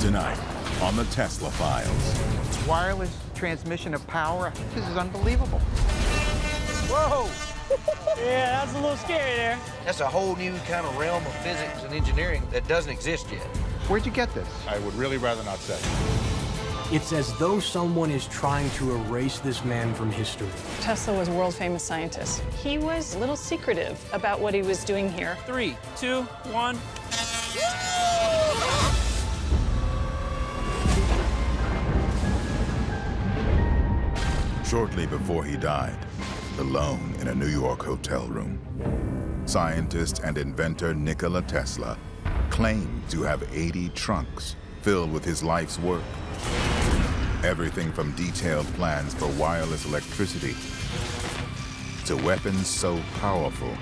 Tonight on The Tesla Files. Wireless transmission of power. This is unbelievable. Whoa! Yeah, that's a little scary there. That's a whole new kind of realm of physics and engineering that doesn't exist yet. Where'd you get this? I would really rather not say. It's as though someone is trying to erase this man from history. Tesla was a world-famous scientist. He was a little secretive about what he was doing here. 3, 2, 1. Shortly before he died, alone in a New York hotel room, scientist and inventor Nikola Tesla claimed to have 80 trunks filled with his life's work. Everything from detailed plans for wireless electricity to weapons so powerful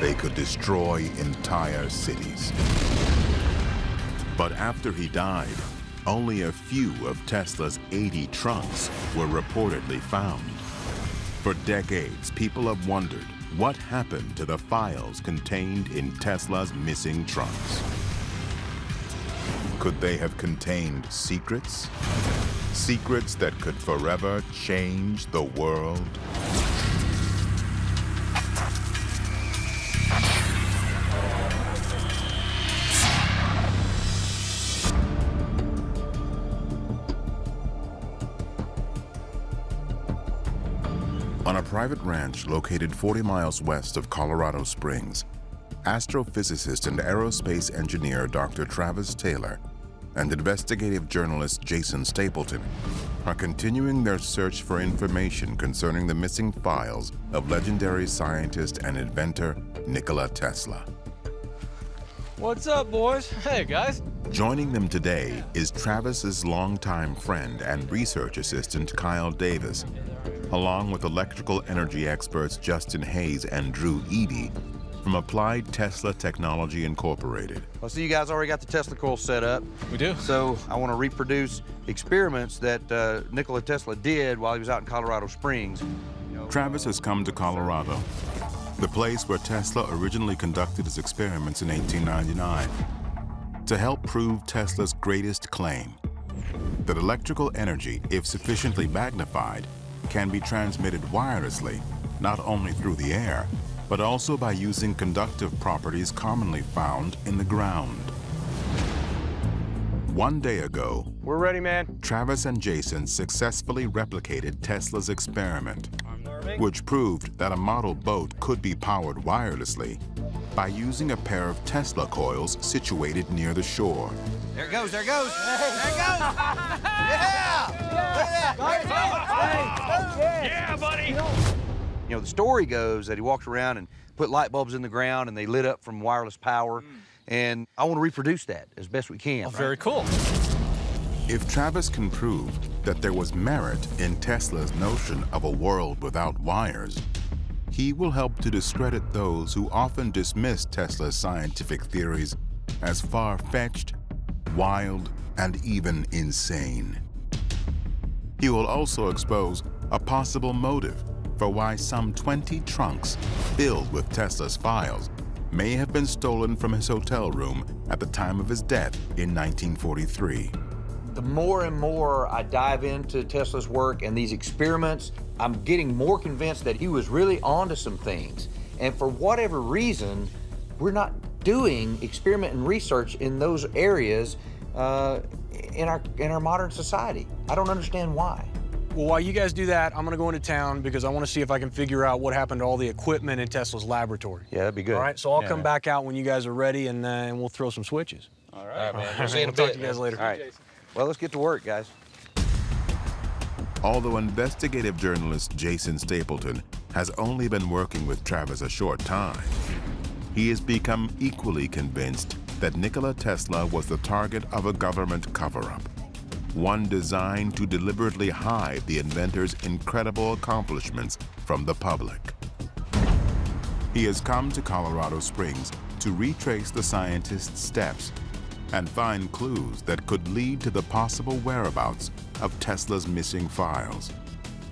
they could destroy entire cities. But after he died, only a few of Tesla's 80 trunks were reportedly found. For decades, people have wondered what happened to the files contained in Tesla's missing trunks. Could they have contained secrets? Secrets that could forever change the world. On a private ranch located 40 miles west of Colorado Springs, astrophysicist and aerospace engineer Dr. Travis Taylor and investigative journalist Jason Stapleton are continuing their search for information concerning the missing files of legendary scientist and inventor Nikola Tesla. What's up, boys? Hey, guys. Joining them today is Travis's longtime friend and research assistant Kyle Davis, along with electrical energy experts Justin Hayes and Drew Eady, from Applied Tesla Technology, Incorporated. Well, so you guys already got the Tesla coil set up. We do. So I want to reproduce experiments that Nikola Tesla did while he was out in Colorado Springs. Travis has come to Colorado, the place where Tesla originally conducted his experiments in 1899, to help prove Tesla's greatest claim, that electrical energy, if sufficiently magnified, can be transmitted wirelessly, not only through the air, but also by using conductive properties commonly found in the ground. One day ago, we're ready, man. Travis and Jason successfully replicated Tesla's experiment, which proved that a model boat could be powered wirelessly by using a pair of Tesla coils situated near the shore. There it goes, there it goes, there it goes! Yeah! Yeah, buddy! You know, the story goes that he walked around and put light bulbs in the ground and they lit up from wireless power. And I want to reproduce that as best we can. Oh, right? Very cool. If Travis can prove that there was merit in Tesla's notion of a world without wires, he will help to discredit those who often dismiss Tesla's scientific theories as far-fetched, wild, and even insane. He will also expose a possible motive for why some 20 trunks filled with Tesla's files may have been stolen from his hotel room at the time of his death in 1943. The more and more I dive into Tesla's work and these experiments, I'm getting more convinced that he was really onto some things. And for whatever reason, we're not doing experiment and research in those areas in our modern society. I don't understand why. Well, while you guys do that, I'm gonna go into town because I wanna see if I can figure out what happened to all the equipment in Tesla's laboratory. Yeah, that'd be good. All right, so I'll come back out when you guys are ready and we'll throw some switches. All right, man. We'll see in a bit. Talk to you guys later. All right. Well, let's get to work, guys. Although investigative journalist Jason Stapleton has only been working with Travis a short time, he has become equally convinced that Nikola Tesla was the target of a government cover-up, one designed to deliberately hide the inventor's incredible accomplishments from the public. He has come to Colorado Springs to retrace the scientist's steps and find clues that could lead to the possible whereabouts of Tesla's missing files,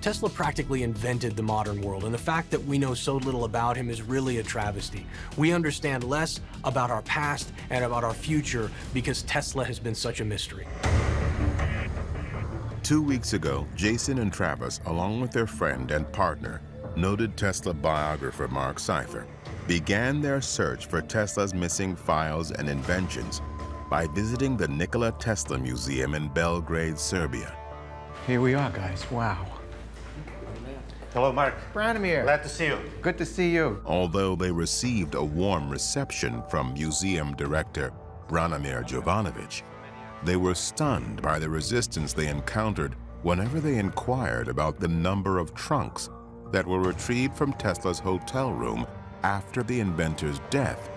Tesla practically invented the modern world, and the fact that we know so little about him is really a travesty. We understand less about our past and about our future because Tesla has been such a mystery. 2 weeks ago, Jason and Travis, along with their friend and partner, noted Tesla biographer Mark Seifer, began their search for Tesla's missing files and inventions by visiting the Nikola Tesla Museum in Belgrade, Serbia. Here we are, guys. Wow. Hello, Mark. Branimir. Glad to see you. Good to see you. Although they received a warm reception from museum director Branimir Jovanovic, they were stunned by the resistance they encountered whenever they inquired about the number of trunks that were retrieved from Tesla's hotel room after the inventor's death.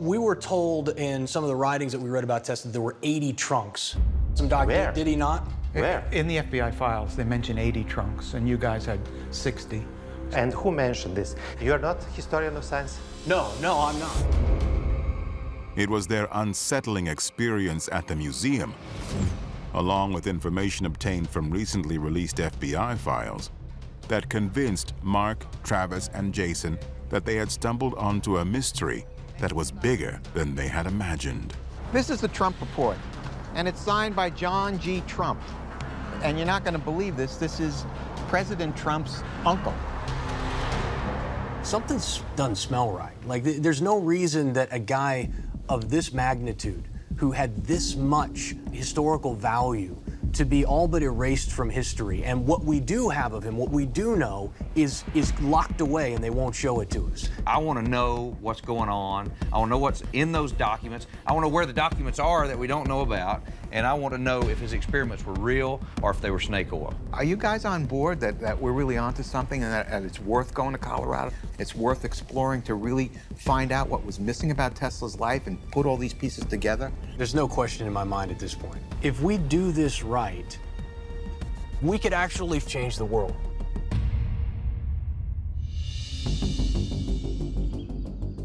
We were told in some of the writings that we read about Tesla, there were 80 trunks. Some document, did he not? Where? In the FBI files, they mention 80 trunks, and you guys had 60. And who mentioned this? You're not a historian of science? No, no, I'm not. It was their unsettling experience at the museum, along with information obtained from recently released FBI files, that convinced Mark, Travis, and Jason that they had stumbled onto a mystery that was bigger than they had imagined. This is the Trump report, and it's signed by John G. Trump. And you're not going to believe this. This is President Trump's uncle. Something doesn't smell right. Like, there's no reason that a guy of this magnitude, who had this much historical value, to be all but erased from history. And what we do have of him, what we do know, is locked away, and they won't show it to us. I want to know what's going on. I want to know what's in those documents. I want to know where the documents are that we don't know about. And I want to know if his experiments were real or if they were snake oil. Are you guys on board that we're really onto something and that it's worth going to Colorado? It's worth exploring to really find out what was missing about Tesla's life and put all these pieces together? There's no question in my mind at this point. If we do this right, we could actually change the world.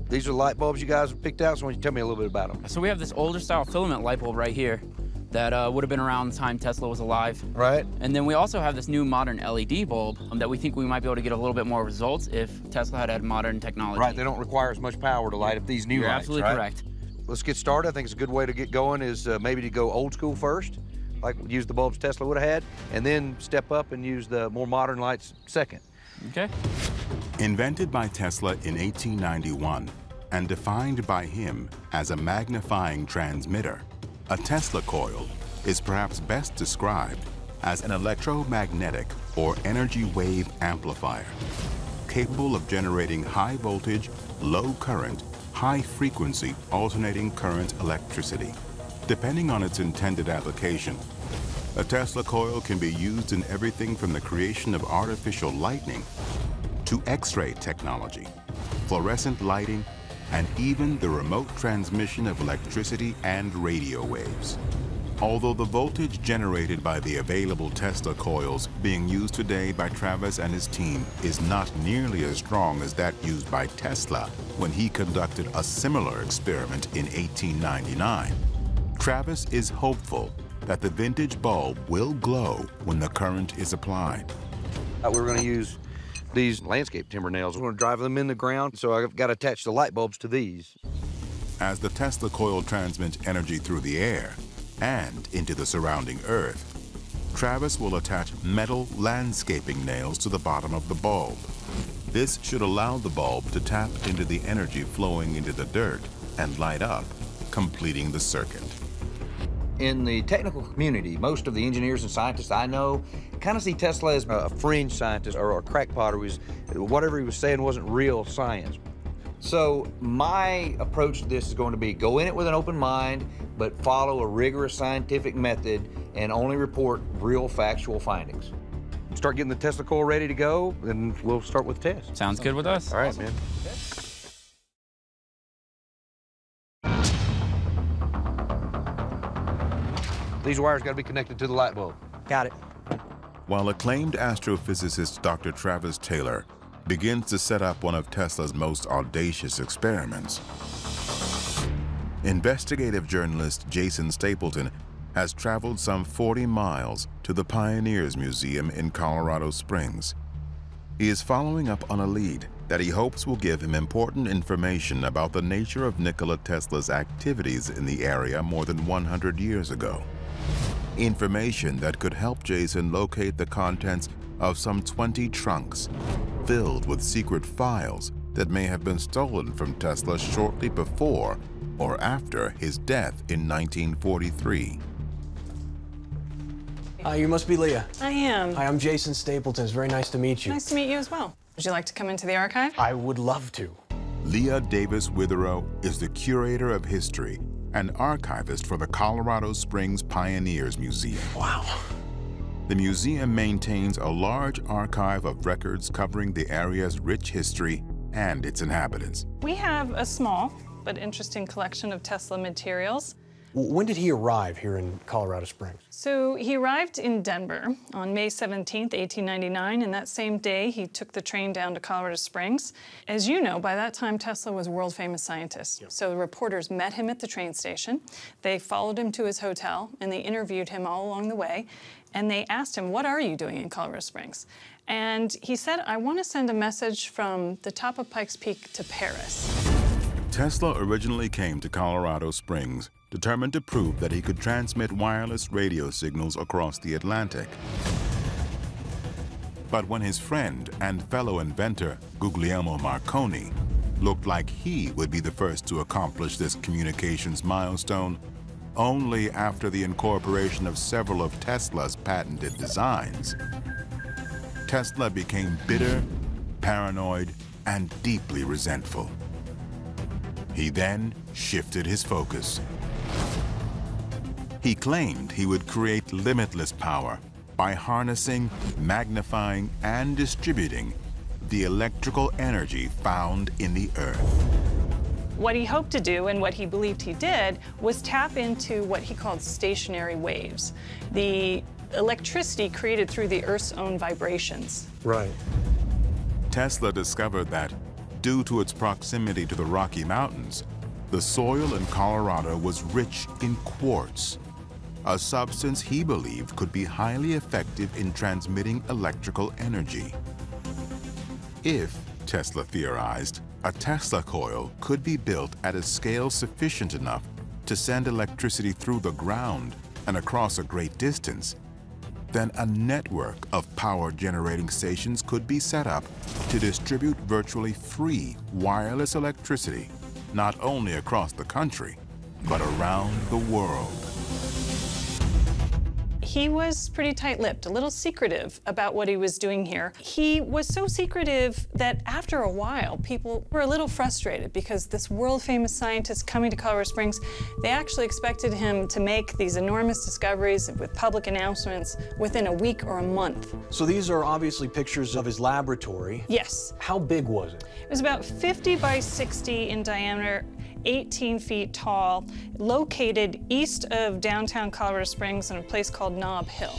These are light bulbs you guys picked out, so why don't you tell me a little bit about them? So we have this older style filament light bulb right here that would have been around the time Tesla was alive. Right. And then we also have this new modern LED bulb that we think we might be able to get a little bit more results if Tesla had had modern technology. Right, they don't require as much power to light up these new lights, right? You're absolutely correct. Let's get started. I think it's a good way to get going is maybe to go old school first. Like use the bulbs Tesla would have had, and then step up and use the more modern lights second. Okay. Invented by Tesla in 1891 and defined by him as a magnifying transmitter, a Tesla coil is perhaps best described as an electromagnetic or energy wave amplifier, capable of generating high voltage, low current, high frequency alternating current electricity. Depending on its intended application, a Tesla coil can be used in everything from the creation of artificial lightning to X-ray technology, fluorescent lighting, and even the remote transmission of electricity and radio waves. Although the voltage generated by the available Tesla coils being used today by Travis and his team is not nearly as strong as that used by Tesla when he conducted a similar experiment in 1899. Travis is hopeful that the vintage bulb will glow when the current is applied. We're going to use these landscape timber nails. We're going to drive them in the ground, so I've got to attach the light bulbs to these. As the Tesla coil transmits energy through the air and into the surrounding earth, Travis will attach metal landscaping nails to the bottom of the bulb. This should allow the bulb to tap into the energy flowing into the dirt and light up, completing the circuit. In the technical community, most of the engineers and scientists I know kind of see Tesla as a fringe scientist or a crackpot, or whatever he was saying wasn't real science. So my approach to this is going to be go in it with an open mind, but follow a rigorous scientific method and only report real factual findings. Start getting the Tesla coil ready to go, then we'll start with the test. Sounds good with us. All right, awesome, man. These wires got to be connected to the light bulb. Got it. While acclaimed astrophysicist Dr. Travis Taylor begins to set up one of Tesla's most audacious experiments, investigative journalist Jason Stapleton has traveled some 40 miles to the Pioneers Museum in Colorado Springs. He is following up on a lead that he hopes will give him important information about the nature of Nikola Tesla's activities in the area more than 100 years ago. Information that could help Jason locate the contents of some 20 trunks filled with secret files that may have been stolen from Tesla shortly before or after his death in 1943. You must be Leah. I am. Hi, I'm Jason Stapleton. It's very nice to meet you. Nice to meet you as well. Would you like to come into the archive? I would love to. Leah Davis Witherow is the curator of history and archivist for the Colorado Springs Pioneers Museum. Wow. The museum maintains a large archive of records covering the area's rich history and its inhabitants. We have a small but interesting collection of Tesla materials. When did he arrive here in Colorado Springs? So he arrived in Denver on May 17th, 1899, and that same day he took the train down to Colorado Springs. As you know, by that time Tesla was a world-famous scientist. Yep. So the reporters met him at the train station, they followed him to his hotel, and they interviewed him all along the way, and they asked him, "What are you doing in Colorado Springs?" And he said, "I want to send a message from the top of Pikes Peak to Paris." Tesla originally came to Colorado Springs determined to prove that he could transmit wireless radio signals across the Atlantic. But when his friend and fellow inventor, Guglielmo Marconi, looked like he would be the first to accomplish this communications milestone, only after the incorporation of several of Tesla's patented designs, Tesla became bitter, paranoid, and deeply resentful. He then shifted his focus. He claimed he would create limitless power by harnessing, magnifying, and distributing the electrical energy found in the earth. What he hoped to do and what he believed he did was tap into what he called stationary waves, the electricity created through the earth's own vibrations. Right. Tesla discovered that due to its proximity to the Rocky Mountains, the soil in Colorado was rich in quartz, a substance he believed could be highly effective in transmitting electrical energy. If, Tesla theorized, a Tesla coil could be built at a scale sufficient enough to send electricity through the ground and across a great distance, then a network of power-generating stations could be set up to distribute virtually free wireless electricity, not only across the country, but around the world. He was pretty tight-lipped, a little secretive about what he was doing here. He was so secretive that after a while, people were a little frustrated because this world-famous scientist coming to Colorado Springs, they actually expected him to make these enormous discoveries with public announcements within a week or a month. So these are obviously pictures of his laboratory. Yes. How big was it? It was about 50 by 60 in diameter, 18 feet tall, located east of downtown Colorado Springs in a place called Knob Hill.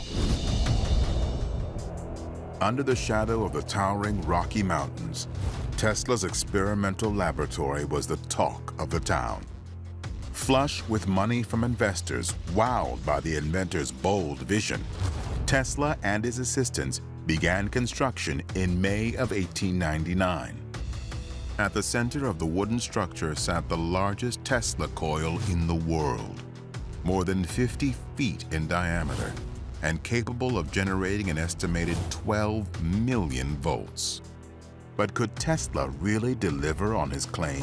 Under the shadow of the towering Rocky Mountains, Tesla's experimental laboratory was the talk of the town. Flush with money from investors, wowed by the inventor's bold vision, Tesla and his assistants began construction in May of 1899. At the center of the wooden structure sat the largest Tesla coil in the world, more than 50 feet in diameter and capable of generating an estimated 12 million volts. But could Tesla really deliver on his claim?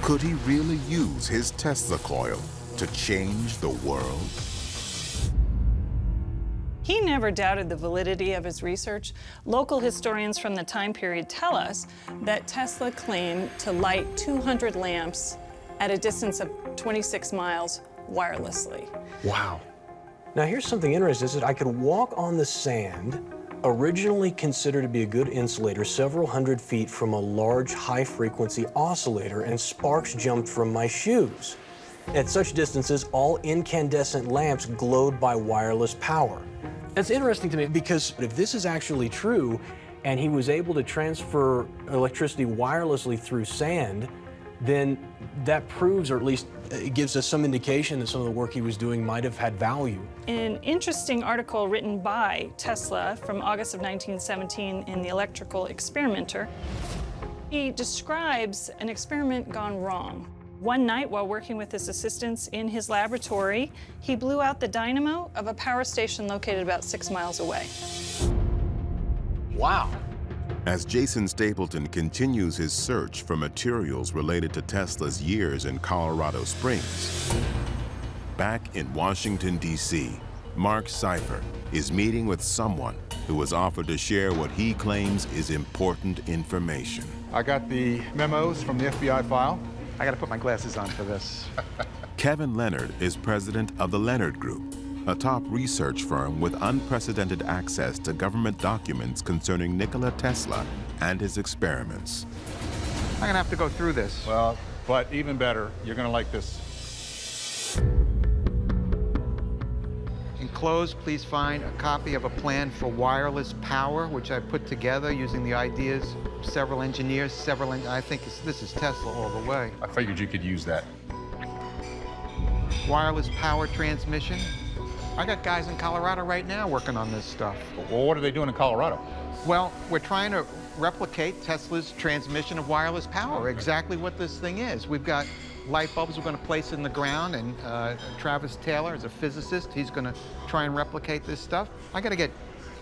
Could he really use his Tesla coil to change the world? He never doubted the validity of his research. Local historians from the time period tell us that Tesla claimed to light 200 lamps at a distance of 26 miles wirelessly. Wow. Now here's something interesting, is that I could walk on the sand, originally considered to be a good insulator, several hundred feet from a large high-frequency oscillator, and sparks jumped from my shoes. At such distances, all incandescent lamps glowed by wireless power. That's interesting to me because if this is actually true and he was able to transfer electricity wirelessly through sand, then that proves, or at least it gives us some indication that some of the work he was doing might have had value. An interesting article written by Tesla from August of 1917 in the Electrical Experimenter, he describes an experiment gone wrong. One night, while working with his assistants in his laboratory, he blew out the dynamo of a power station located about 6 miles away. Wow. As Jason Stapleton continues his search for materials related to Tesla's years in Colorado Springs, back in Washington, D.C., Mark Seifer is meeting with someone who was offered to share what he claims is important information. I got the memos from the FBI file. I gotta put my glasses on for this. Kevin Leonard is president of the Leonard Group, a top research firm with unprecedented access to government documents concerning Nikola Tesla and his experiments. I'm gonna have to go through this. Well, but even better, you're gonna like this. Enclosed, please find a copy of a plan for wireless power, which I put together using the ideas of several engineers, I think this is Tesla all the way. I figured you could use that. Wireless power transmission. I got guys in Colorado right now working on this stuff. Well, what are they doing in Colorado? Well, we're trying to replicate Tesla's transmission of wireless power, exactly what this thing is. We've got light bulbs we're going to place in the ground, and Travis Taylor is a physicist. He's going to try and replicate this stuff. I got to get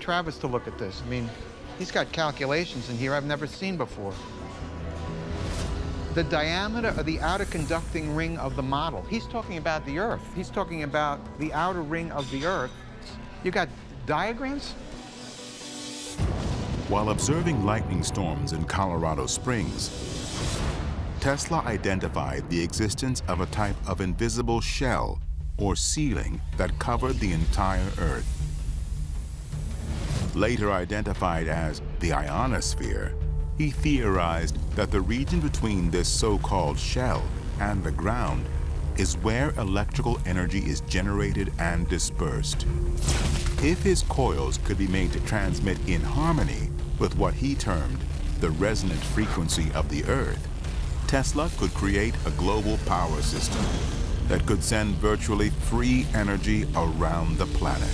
Travis to look at this. I mean, he's got calculations in here I've never seen before. The diameter of the outer conducting ring of the model. He's talking about the Earth. He's talking about the outer ring of the Earth. You got diagrams? While observing lightning storms in Colorado Springs, Tesla identified the existence of a type of invisible shell or ceiling that covered the entire Earth. Later identified as the ionosphere, he theorized that the region between this so-called shell and the ground is where electrical energy is generated and dispersed. If his coils could be made to transmit in harmony with what he termed the resonant frequency of the Earth, Tesla could create a global power system that could send virtually free energy around the planet.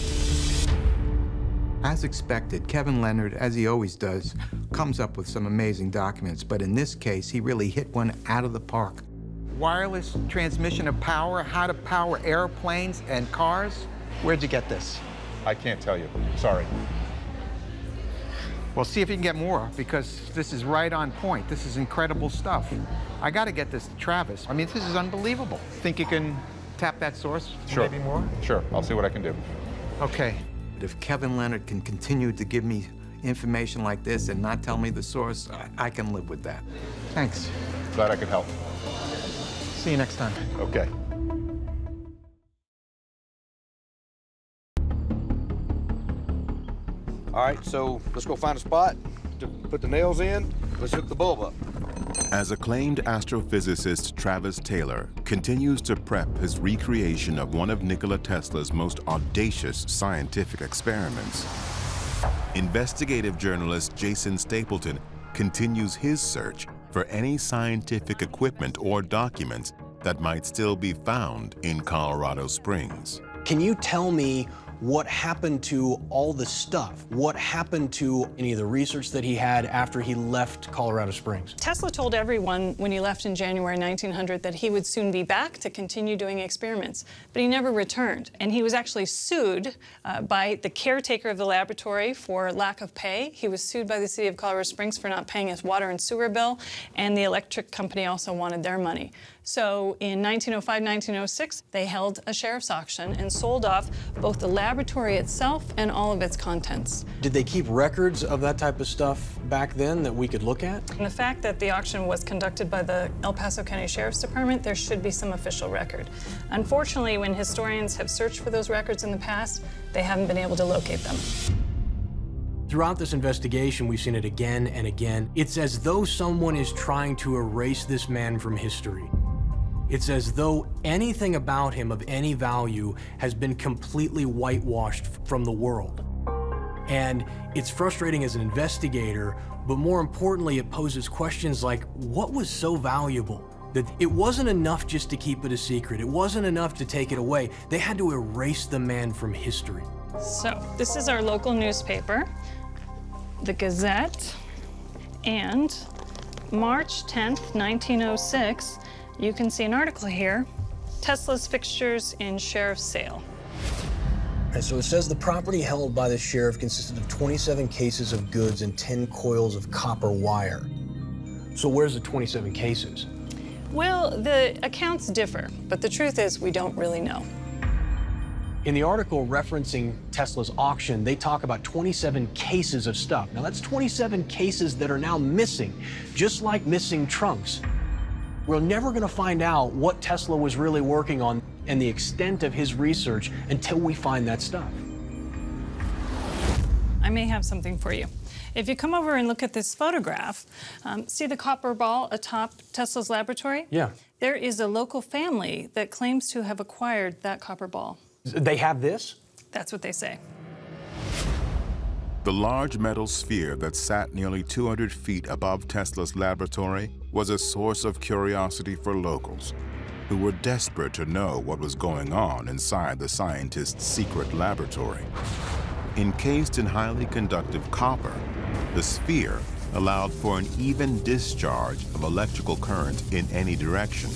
As expected, Kevin Leonard, as he always does, comes up with some amazing documents, but in this case, he really hit one out of the park. Wireless transmission of power, how to power airplanes and cars. Where'd you get this? I can't tell you, sorry. Well, see if you can get more, because this is right on point. This is incredible stuff. I gotta get this to Travis. I mean, this is unbelievable. Think you can tap that source? Sure. Maybe more? Sure, I'll see what I can do. Okay. If Kevin Leonard can continue to give me information like this and not tell me the source, I can live with that. Thanks. Glad I could help. See you next time. Okay. All right, so let's go find a spot to put the nails in. Let's hook the bulb up. As acclaimed astrophysicist Travis Taylor continues to prep his recreation of one of Nikola Tesla's most audacious scientific experiments, investigative journalist Jason Stapleton continues his search for any scientific equipment or documents that might still be found in Colorado Springs. Can you tell me what happened to all the stuff? What happened to any of the research that he had after he left Colorado Springs? Tesla told everyone when he left in January 1900 that he would soon be back to continue doing experiments, but he never returned. And he was actually sued by the caretaker of the laboratory for lack of pay. He was sued by the city of Colorado Springs for not paying his water and sewer bill, and the electric company also wanted their money. So in 1905, 1906, they held a sheriff's auction and sold off both the laboratory itself and all of its contents. Did they keep records of that type of stuff back then that we could look at? And the fact that the auction was conducted by the El Paso County Sheriff's Department, there should be some official record. Unfortunately, when historians have searched for those records in the past, they haven't been able to locate them. Throughout this investigation, we've seen it again and again. It's as though someone is trying to erase this man from history. It's as though anything about him of any value has been completely whitewashed from the world. And it's frustrating as an investigator, but more importantly, it poses questions like, what was so valuable? that it wasn't enough just to keep it a secret. It wasn't enough to take it away. They had to erase the man from history. So this is our local newspaper, the Gazette, and March 10th, 1906, you can see an article here, Tesla's fixtures in sheriff's sale. And so it says the property held by the sheriff consisted of 27 cases of goods and 10 coils of copper wire. So where's the 27 cases? Well, the accounts differ, but the truth is we don't really know. In the article referencing Tesla's auction, they talk about 27 cases of stuff. Now that's 27 cases that are now missing, just like missing trunks. We're never gonna find out what Tesla was really working on and the extent of his research until we find that stuff. I may have something for you. If you come over and look at this photograph, see the copper ball atop Tesla's laboratory? Yeah. There is a local family that claims to have acquired that copper ball. They have this? That's what they say. The large metal sphere that sat nearly 200 feet above Tesla's laboratory was a source of curiosity for locals who were desperate to know what was going on inside the scientist's secret laboratory. Encased in highly conductive copper, the sphere allowed for an even discharge of electrical current in any direction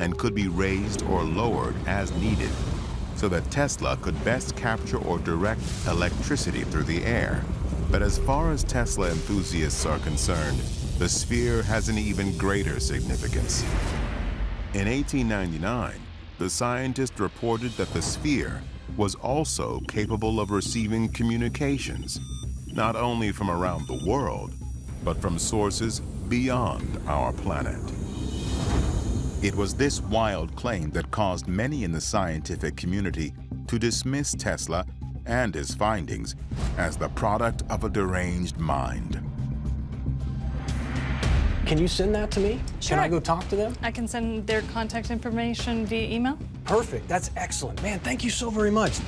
and could be raised or lowered as needed, so that Tesla could best capture or direct electricity through the air. But as far as Tesla enthusiasts are concerned, the sphere has an even greater significance. In 1899, the scientist reported that the sphere was also capable of receiving communications, not only from around the world, but from sources beyond our planet. It was this wild claim that caused many in the scientific community to dismiss Tesla and his findings as the product of a deranged mind. Can you send that to me? Sure. Can I go talk to them? I can send their contact information via email. Perfect. That's excellent. Man, thank you so very much.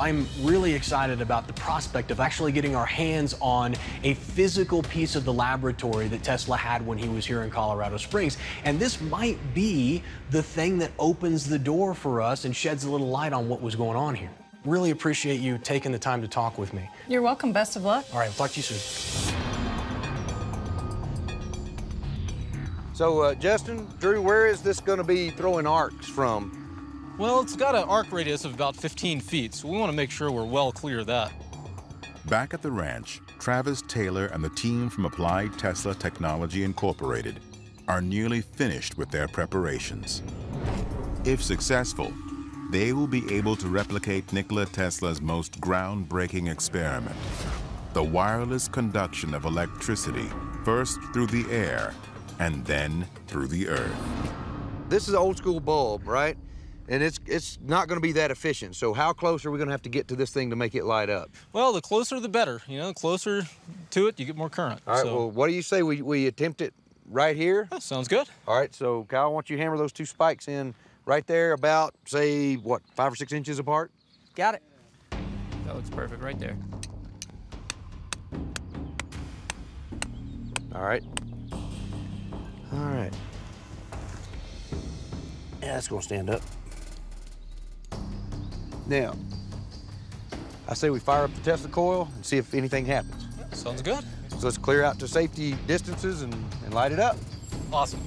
I'm really excited about the prospect of actually getting our hands on a physical piece of the laboratory that Tesla had when he was here in Colorado Springs. And this might be the thing that opens the door for us and sheds a little light on what was going on here. Really appreciate you taking the time to talk with me. You're welcome. Best of luck. All right, I'll talk to you soon. So, Justin, Drew, where is this going to be throwing arcs from? Well, it's got an arc radius of about 15 feet, so we want to make sure we're well clear of that. Back at the ranch, Travis Taylor and the team from Applied Tesla Technology, Incorporated are nearly finished with their preparations. If successful, they will be able to replicate Nikola Tesla's most groundbreaking experiment, the wireless conduction of electricity, first through the air and then through the earth. This is an old school bulb, right? And it's not going to be that efficient. So how close are we going to have to get to this thing to make it light up? Well, the closer the better. You know, the closer to it, you get more current. All right, so, well, what do you say we attempt it right here? That sounds good. All right, so Kyle, why don't you hammer those two spikes in right there about, say, what, 5 or 6 inches apart? Got it. That looks perfect right there. All right. All right. Yeah, that's going to stand up. Now, I say we fire up the Tesla coil and see if anything happens. Sounds good. So let's clear out to safety distances and light it up. Awesome.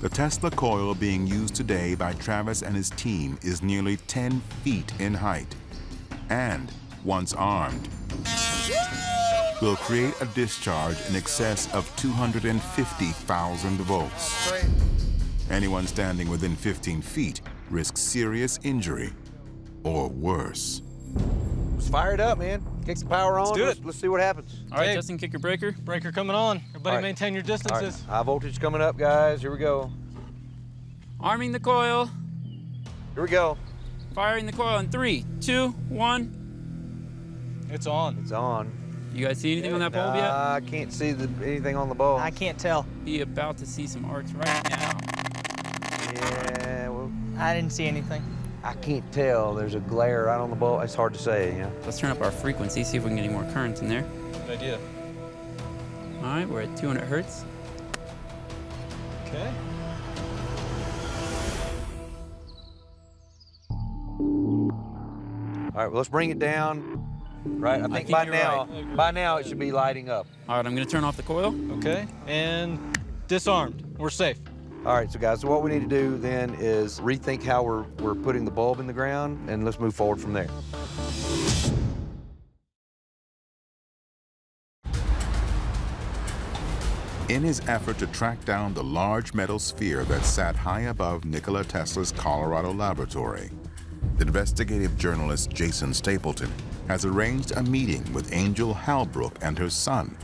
The Tesla coil being used today by Travis and his team is nearly 10 feet in height. And once armed, will create a discharge in excess of 250,000 volts. Anyone standing within 15 feet risks serious injury or worse. Let's fire it up, man. Kick the power on. Let's do it. Let's see what happens. All right, Justin, kick your breaker. Breaker coming on. Everybody maintain your distances. Right. High voltage coming up, guys. Here we go. Arming the coil. Here we go. Firing the coil in 3, 2, 1. It's on. It's on. You guys see anything on that bulb yet? I can't see anything on the bulb. I can't tell. Be about to see some arcs right now. Yeah, well. I didn't see anything. I can't tell. There's a glare right on the bulb. It's hard to say, yeah. Let's turn up our frequency, see if we can get any more current in there. Good idea. All right, we're at 200 hertz. Okay. All right, well, let's bring it down. Right, I think by now it should be lighting up. All right, I'm gonna turn off the coil. Okay, and disarmed, we're safe. All right, so guys, so what we need to do then is rethink how we're putting the bulb in the ground, and let's move forward from there. In his effort to track down the large metal sphere that sat high above Nikola Tesla's Colorado laboratory, investigative journalist Jason Stapleton has arranged a meeting with Angel Halbrook and her son,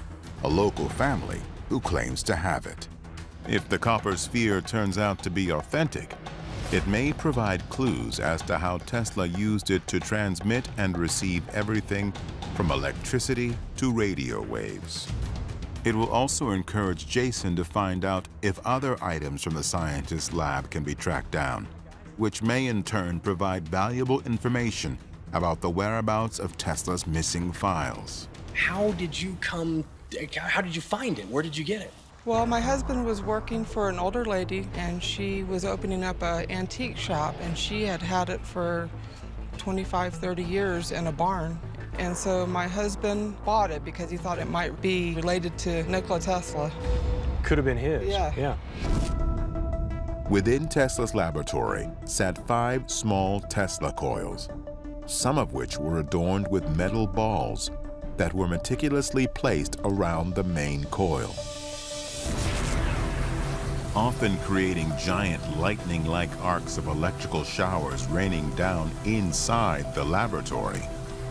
a local family who claims to have it. If the copper sphere turns out to be authentic, it may provide clues as to how Tesla used it to transmit and receive everything from electricity to radio waves. It will also encourage Jason to find out if other items from the scientist's lab can be tracked down, which may in turn provide valuable information about the whereabouts of Tesla's missing files. How did you find it? Where did you get it? Well, my husband was working for an older lady, and she was opening up an antique shop, and she had had it for 25, 30 years in a barn. And so my husband bought it because he thought it might be related to Nikola Tesla. Could have been his. Yeah. Yeah. Within Tesla's laboratory sat 5 small Tesla coils, some of which were adorned with metal balls that were meticulously placed around the main coil, often creating giant lightning-like arcs of electrical showers raining down inside the laboratory.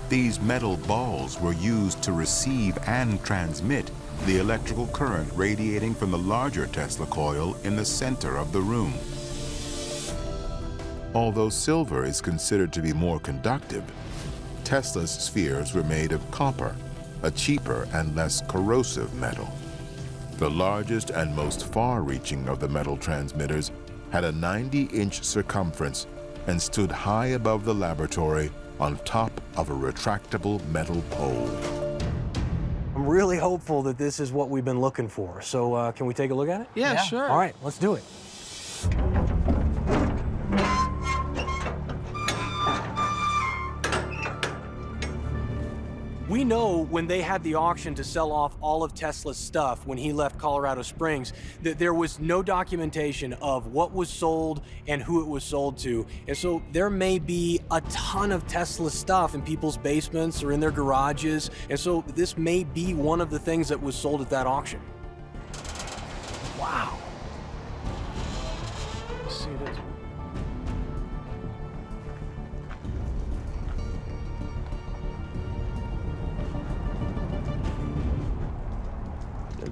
These metal balls were used to receive and transmit the electrical current radiating from the larger Tesla coil in the center of the room. Although silver is considered to be more conductive, Tesla's spheres were made of copper, a cheaper and less corrosive metal. The largest and most far-reaching of the metal transmitters had a 90-inch circumference and stood high above the laboratory on top of a retractable metal pole. I'm really hopeful that this is what we've been looking for. So can we take a look at it? Yeah, sure. All right, let's do it. We know when they had the auction to sell off all of Tesla's stuff when he left Colorado Springs, that there was no documentation of what was sold and who it was sold to. And so there may be a ton of Tesla stuff in people's basements or in their garages. And so this may be one of the things that was sold at that auction. Wow. Let's see this.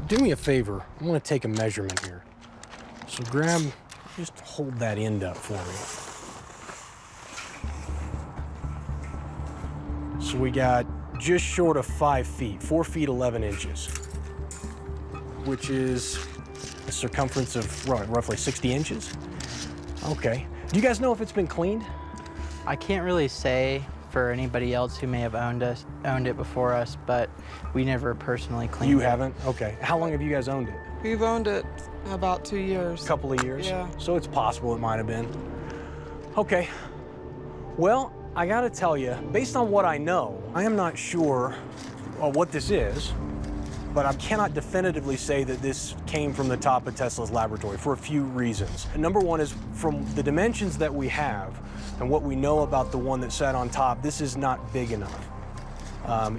Do me a favor, I want to take a measurement here. So grab, just hold that end up for me. So we got just short of 5 feet, 4 feet, 11 inches, which is a circumference of roughly 60 inches. Okay, do you guys know if it's been cleaned? I can't really say for anybody else who may have owned it before us, but we never personally cleaned it. You haven't? Okay. How long have you guys owned it? We've owned it about 2 years. A couple of years? Yeah. So it's possible it might have been. Okay. Well, I gotta tell you, based on what I know, I am not sure what this is, but I cannot definitively say that this came from the top of Tesla's laboratory for a few reasons. Number one is from the dimensions that we have and what we know about the one that sat on top, this is not big enough.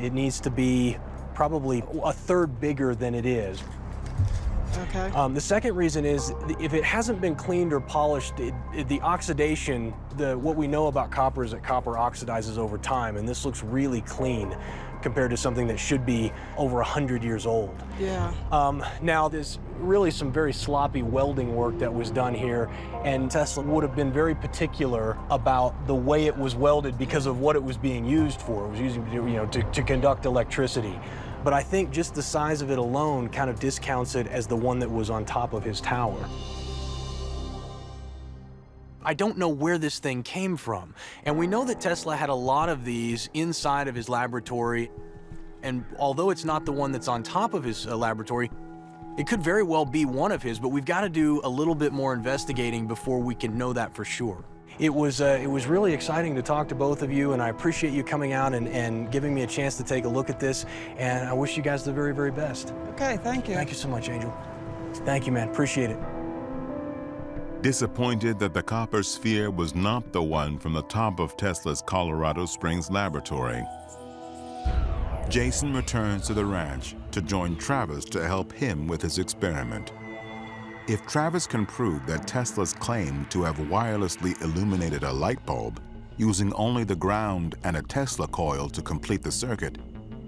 It needs to be probably a third bigger than it is. Okay. The second reason is if it hasn't been cleaned or polished, the oxidation, what we know about copper is that copper oxidizes over time, and this looks really clean compared to something that should be over 100 years old. Yeah. Now, there's really some very sloppy welding work that was done here, and Tesla would have been very particular about the way it was welded because of what it was being used for. It was used, to conduct electricity. But I think just the size of it alone kind of discounts it as the one that was on top of his tower. I don't know where this thing came from. And we know that Tesla had a lot of these inside of his laboratory. And although it's not the one that's on top of his laboratory, it could very well be one of his, but we've got to do a little bit more investigating before we can know that for sure. It was really exciting to talk to both of you, and I appreciate you coming out and giving me a chance to take a look at this, and I wish you guys the very, very best. Okay, thank you. Thank you so much, Angel. Thank you, man. Appreciate it. Disappointed that the copper sphere was not the one from the top of Tesla's Colorado Springs laboratory, Jason returns to the ranch to join Travis to help him with his experiment. If Travis can prove that Tesla's claim to have wirelessly illuminated a light bulb using only the ground and a Tesla coil to complete the circuit,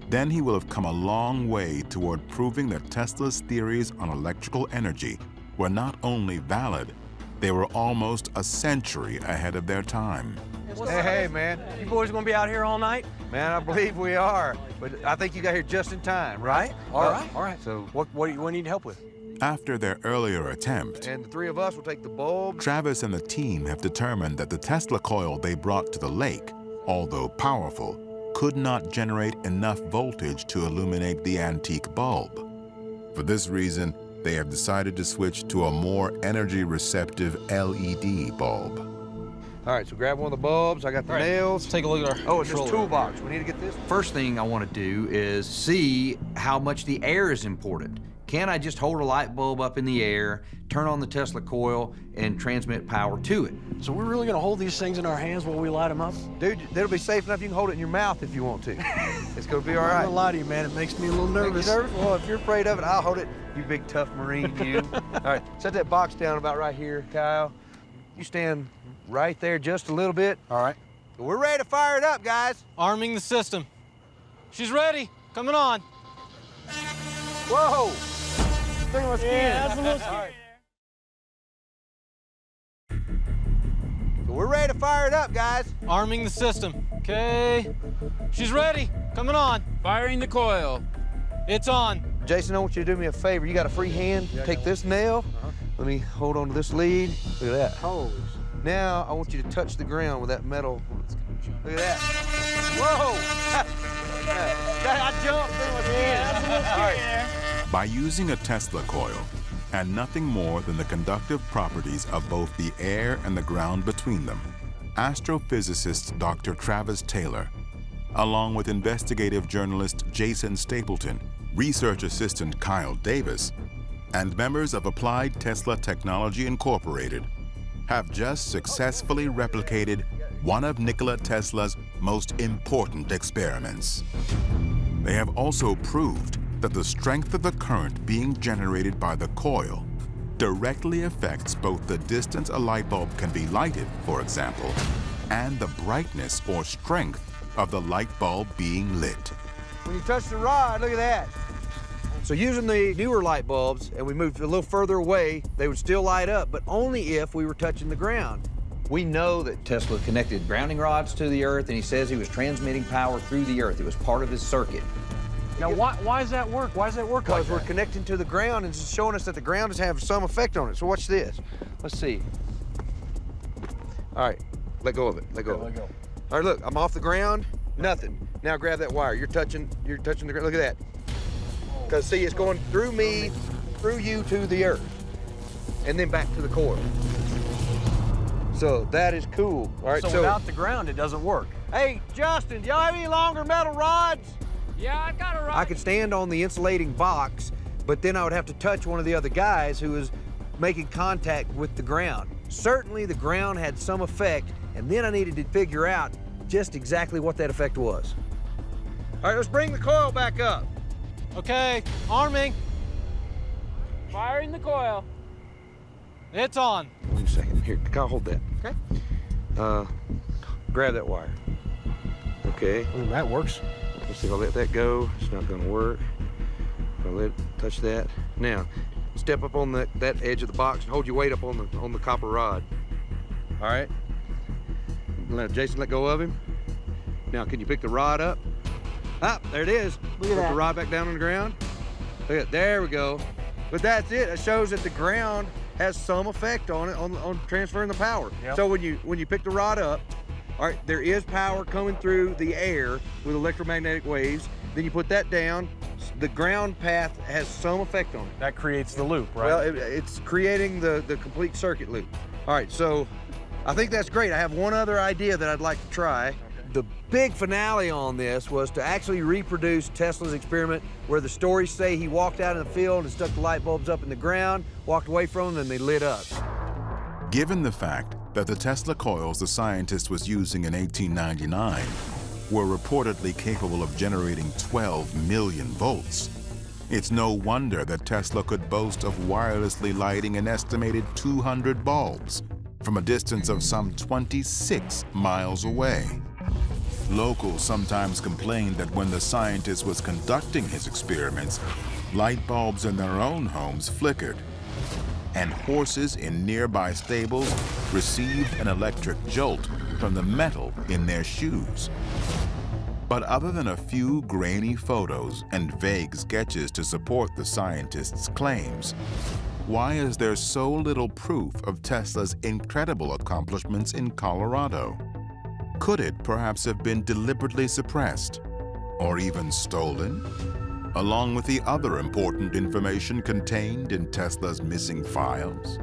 then he will have come a long way toward proving that Tesla's theories on electrical energy were not only valid, they were almost a century ahead of their time. Hey, man. You boys gonna be out here all night? Man, I believe we are. But I think you got here just in time, right? All right. So what do you need help with? After their earlier attempt, and the three of us will take the bulb, Travis and the team have determined that the Tesla coil they brought to the lake, although powerful, could not generate enough voltage to illuminate the antique bulb. For this reason, they have decided to switch to a more energy-receptive LED bulb. All right, so grab one of the bulbs. I got the nails. Let's take a look at our controller. It's this toolbox. We need to get this. First thing I want to do is see how much the air is imported. Can I just hold a light bulb up in the air, turn on the Tesla coil, and transmit power to it? So we're really going to hold these things in our hands while we light them up? Dude, that'll be safe enough. You can hold it in your mouth if you want to. It's going to be all right. I'm not going to lie to you, man. It makes me a little nervous. Well, if you're afraid of it, I'll hold it. You big, tough Marine, you. All right, set that box down about right here, Kyle. You stand right there just a little bit. All right. We're ready to fire it up, guys. Arming the system. She's ready. Coming on. Whoa! Yeah, that's a little scary. We're ready to fire it up, guys. Arming the system. Okay. She's ready. Coming on. Firing the coil. It's on. Jason, I want you to do me a favor. You got a free hand? Yeah, take this nail. Let me hold on to this lead. Look at that. Holy. Now, I want you to touch the ground with that metal. Look at that. Whoa! I jumped. All right. By using a Tesla coil and nothing more than the conductive properties of both the air and the ground between them, astrophysicist Dr. Travis Taylor, along with investigative journalist Jason Stapleton, research assistant Kyle Davis, and members of Applied Tesla Technology, Incorporated, have just successfully replicated one of Nikola Tesla's most important experiments. They have also proved that the strength of the current being generated by the coil directly affects both the distance a light bulb can be lighted, for example, and the brightness or strength of the light bulb being lit. When you touch the rod, look at that. So using the newer light bulbs, and we moved a little further away, they would still light up, but only if we were touching the ground. We know that Tesla connected grounding rods to the earth, and he says he was transmitting power through the earth. It was part of his circuit. Now, why does that work? Why does that work like that? Because we're connecting to the ground, and it's showing us that the ground is having some effect on it. So watch this. Let's see. All right, let go of it. Let go. All right, look, I'm off the ground, nothing. Now grab that wire. You're touching the ground. Look at that. Because, see, it's going through me, through you to the earth, and then back to the coil. So that is cool. All right, so without the ground, it doesn't work. Hey, Justin, do y'all have any longer metal rods? Yeah, I've got a rod. I could stand on the insulating box, but then I would have to touch one of the other guys who was making contact with the ground. Certainly the ground had some effect, and then I needed to figure out just exactly what that effect was. All right, let's bring the coil back up. Okay, arming. Firing the coil. It's on. 1 second, here, Kyle, hold that. Okay. Grab that wire. Okay. Ooh, that works. Let's see if I let that go. It's not gonna work. If I let it touch that. Now, step up on that edge of the box and hold your weight up on the copper rod. All right. Jason, let go of him. Now, can you pick the rod up? Ah, there it is. Look at that. Put the rod back down on the ground. Look at it. There we go. But that's it. It shows that the ground has some effect on it, on transferring the power. Yep. So when you pick the rod up, all right, there is power coming through the air with electromagnetic waves. Then you put that down. The ground path has some effect on it. That creates the loop, right? Well, it's creating the complete circuit loop. All right, so I think that's great. I have one other idea that I'd like to try. The big finale on this was to actually reproduce Tesla's experiment where the stories say he walked out in the field and stuck the light bulbs up in the ground, walked away from them, and they lit up. Given the fact that the Tesla coils the scientist was using in 1899 were reportedly capable of generating 12 million volts, it's no wonder that Tesla could boast of wirelessly lighting an estimated 200 bulbs from a distance of some 26 miles away. Locals sometimes complained that when the scientist was conducting his experiments, light bulbs in their own homes flickered, and horses in nearby stables received an electric jolt from the metal in their shoes. But other than a few grainy photos and vague sketches to support the scientist's claims, why is there so little proof of Tesla's incredible accomplishments in Colorado? Could it perhaps have been deliberately suppressed or even stolen, along with the other important information contained in Tesla's missing files?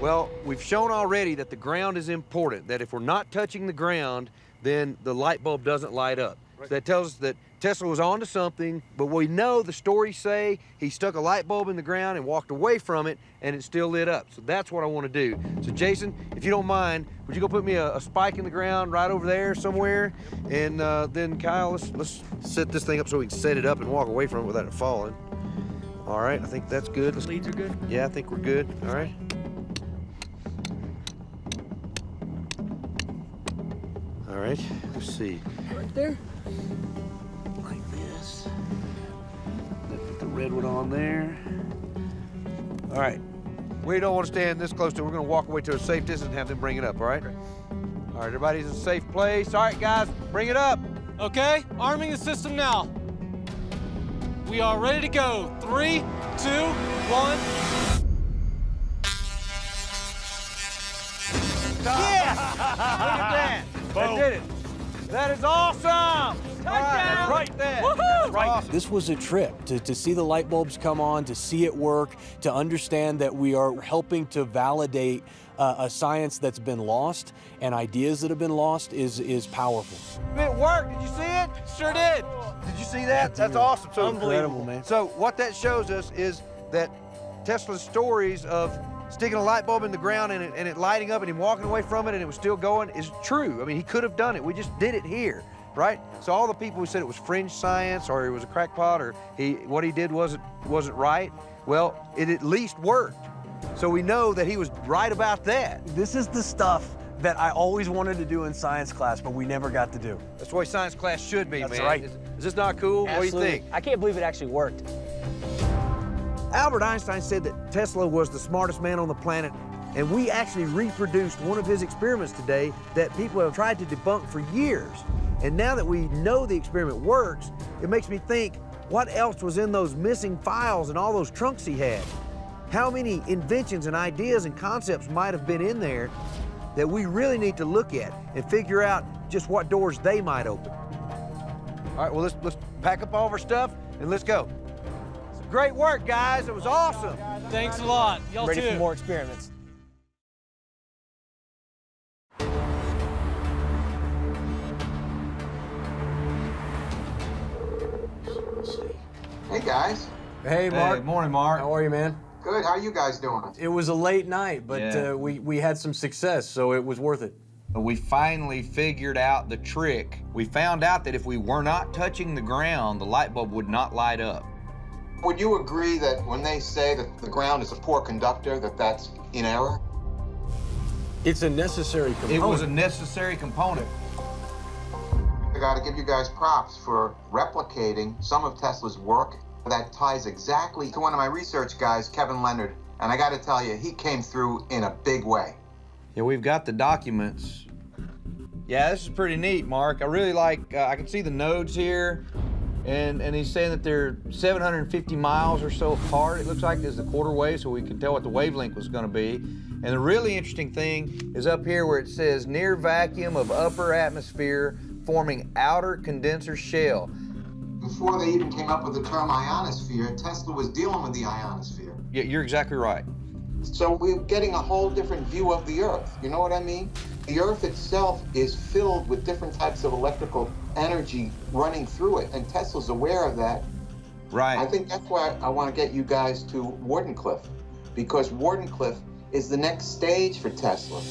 Well, we've shown already that the ground is important, that if we're not touching the ground, then the light bulb doesn't light up. So that tells us that Tesla was onto something, but we know the stories say he stuck a light bulb in the ground and walked away from it, and it still lit up. So that's what I want to do. So Jason, if you don't mind, would you go put me a spike in the ground right over there somewhere? And then Kyle, let's set this thing up so we can set it up and walk away from it without it falling. All right, I think that's good. The leads are good? Yeah, I think we're good. All right. All right, let's see. Right there? Like this. Let's put the red one on there. All right. We don't want to stand this close to it. We're going to walk away to a safe distance and have them bring it up, all right? Okay. All right, everybody's in a safe place. All right, guys, bring it up. Okay, arming the system now. We are ready to go. 3, 2, 1. Yes! Look at that. Boom. That did it. That is awesome! Touchdown! Right there. Woohoo! Right. Awesome. This was a trip to see the light bulbs come on, to see it work, to understand that we are helping to validate a science that's been lost and ideas that have been lost is powerful. It worked. Did you see it? Sure did. Did you see that? That's awesome. So unbelievable, man. So what that shows us is that Tesla's stories of sticking a light bulb in the ground and it lighting up and him walking away from it and it was still going is true. I mean, he could have done it. We just did it here, right? So all the people who said it was fringe science or it was a crackpot or what he did wasn't right, well, it at least worked. So we know that he was right about that. This is the stuff that I always wanted to do in science class, but we never got to do. That's the way science class should be, man. That's right. Is this not cool? Absolutely. What do you think? I can't believe it actually worked. Albert Einstein said that Tesla was the smartest man on the planet, and we actually reproduced one of his experiments today that people have tried to debunk for years. And now that we know the experiment works, it makes me think, what else was in those missing files and all those trunks he had? How many inventions and ideas and concepts might have been in there that we really need to look at and figure out just what doors they might open? All right, well, let's pack up all of our stuff and let's go. Great work, guys. It was awesome. Thanks a lot. Y'all too. Ready for more experiments. Hey, guys. Hey, Mark. Hey, morning, Mark. How are you, man? Good. How are you guys doing? It was a late night, but yeah. we had some success, so it was worth it. We finally figured out the trick. We found out that if we were not touching the ground, the light bulb would not light up. Would you agree that when they say that the ground is a poor conductor, that that's in error? It's a necessary component. It was a necessary component. I got to give you guys props for replicating some of Tesla's work that ties exactly to one of my research guys, Kevin Leonard. And I got to tell you, he came through in a big way. Yeah, we've got the documents. Yeah, this is pretty neat, Mark. I really like, I can see the nodes here. And he's saying that they're 750 miles or so apart. It looks like there's a quarter wave, so we can tell what the wavelength was going to be. And the really interesting thing is up here where it says near vacuum of upper atmosphere forming outer condenser shell. Before they even came up with the term ionosphere, Tesla was dealing with the ionosphere. Yeah, you're exactly right. So we're getting a whole different view of the Earth. You know what I mean? The Earth itself is filled with different types of electrical energy running through it, and Tesla's aware of that. Right. I think that's why I want to get you guys to Wardenclyffe, because Wardenclyffe is the next stage for Tesla.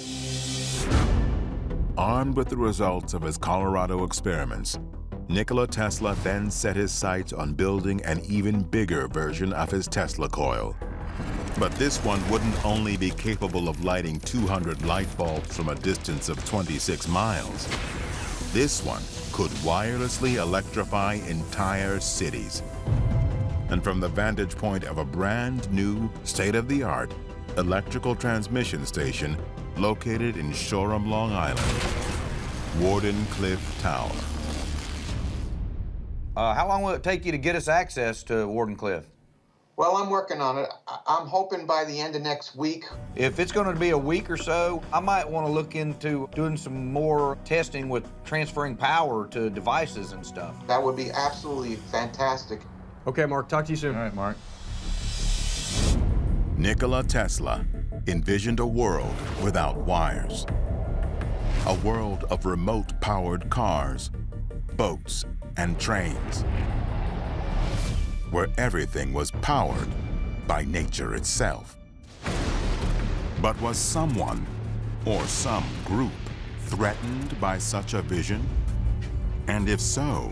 Armed with the results of his Colorado experiments, Nikola Tesla then set his sights on building an even bigger version of his Tesla coil. But this one wouldn't only be capable of lighting 200 light bulbs from a distance of 26 miles. This one could wirelessly electrify entire cities. And from the vantage point of a brand new, state-of-the-art electrical transmission station located in Shoreham, Long Island, Wardenclyffe Tower. How long will it take you to get us access to Wardenclyffe? Well, I'm working on it. I'm hoping by the end of next week. If it's going to be a week or so, I might want to look into doing some more testing with transferring power to devices and stuff. That would be absolutely fantastic. Okay, Mark, talk to you soon. All right, Mark. Nikola Tesla envisioned a world without wires, a world of remote-powered cars, boats, and trains, where everything was powered by nature itself. But was someone or some group threatened by such a vision? And if so,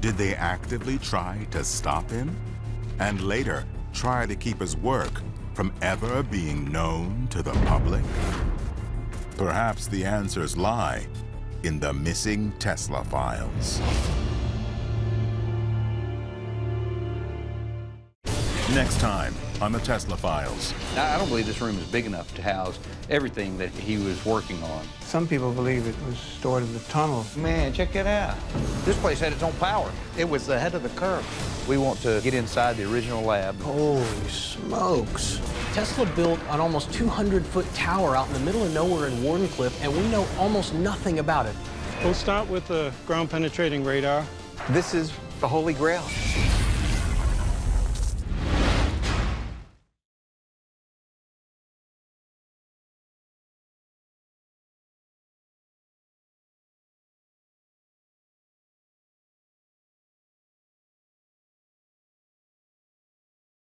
did they actively try to stop him? And later, try to keep his work from ever being known to the public? Perhaps the answers lie in the missing Tesla files. Next time on the Tesla Files. I don't believe this room is big enough to house everything that he was working on. Some people believe it was stored in the tunnel. Man, check it out. This place had its own power. It was ahead of the curve. We want to get inside the original lab. Holy smokes. Tesla built an almost 200-foot tower out in the middle of nowhere in Wardenclyffe, and we know almost nothing about it. We'll start with the ground-penetrating radar. This is the Holy Grail.